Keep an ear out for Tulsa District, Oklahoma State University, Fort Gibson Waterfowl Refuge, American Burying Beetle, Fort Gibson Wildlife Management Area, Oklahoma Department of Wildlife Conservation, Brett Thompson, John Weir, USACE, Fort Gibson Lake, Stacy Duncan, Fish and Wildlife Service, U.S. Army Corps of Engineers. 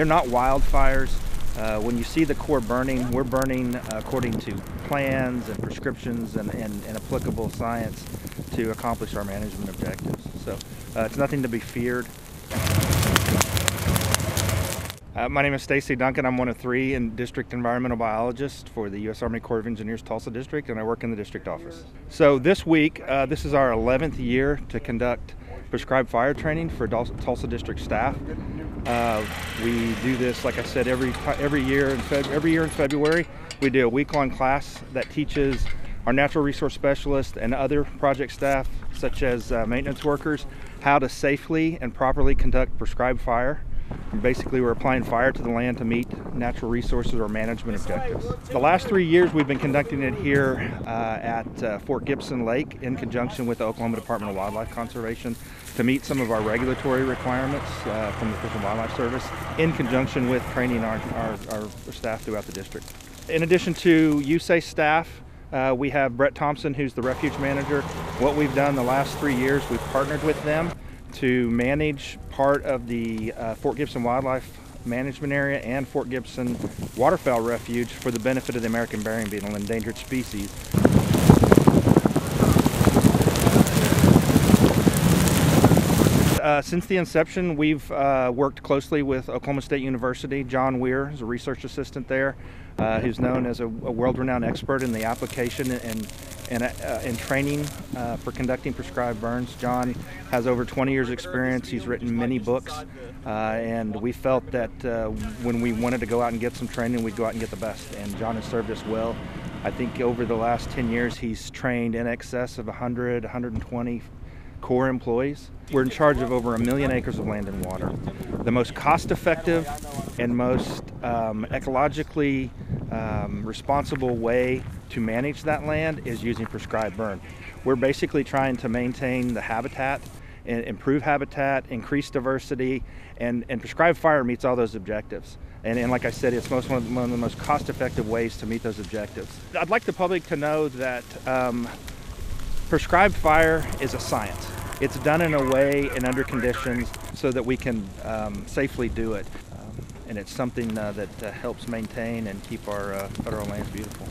They're not wildfires. When you see the core burning, we're burning according to plans and prescriptions and applicable science to accomplish our management objectives. So it's nothing to be feared. My name is Stacy Duncan. I'm one of three district environmental biologists for the U.S. Army Corps of Engineers Tulsa District, and I work in the district office. So this week, this is our 11th year to conduct prescribed fire training for Tulsa District staff. We do this, like I said, every year in February. We do a week-long class that teaches our natural resource specialists and other project staff, such as maintenance workers, how to safely and properly conduct prescribed fire. And basically, we're applying fire to the land to meet natural resources or management objectives. The last 3 years, we've been conducting it here at Fort Gibson Lake in conjunction with the Oklahoma Department of Wildlife Conservation to meet some of our regulatory requirements from the Fish and Wildlife Service in conjunction with training our staff throughout the district. In addition to USACE staff, we have Brett Thompson, who's the refuge manager. What we've done the last 3 years, we've partnered with them to manage part of the Fort Gibson Wildlife Management Area and Fort Gibson Waterfowl Refuge for the benefit of the American Burying Beetle, endangered species. Since the inception, we've worked closely with Oklahoma State University. John Weir is a research assistant there, who's known as a world-renowned expert in the application and training for conducting prescribed burns. John has over 20 years experience. He's written many books, and we felt that when we wanted to go out and get some training, we'd go out and get the best, and John has served us well. I think over the last 10 years, he's trained in excess of 100, 120 Corps employees. We're in charge of over 1 million acres of land and water. The most cost-effective and most ecologically responsible way to manage that land is using prescribed burn. We're basically trying to maintain the habitat, and improve habitat, increase diversity, and prescribed fire meets all those objectives. And like I said, it's one of the most cost-effective ways to meet those objectives. I'd like the public to know that prescribed fire is a science. It's done in a way and under conditions so that we can safely do it. And it's something that helps maintain and keep our federal lands beautiful.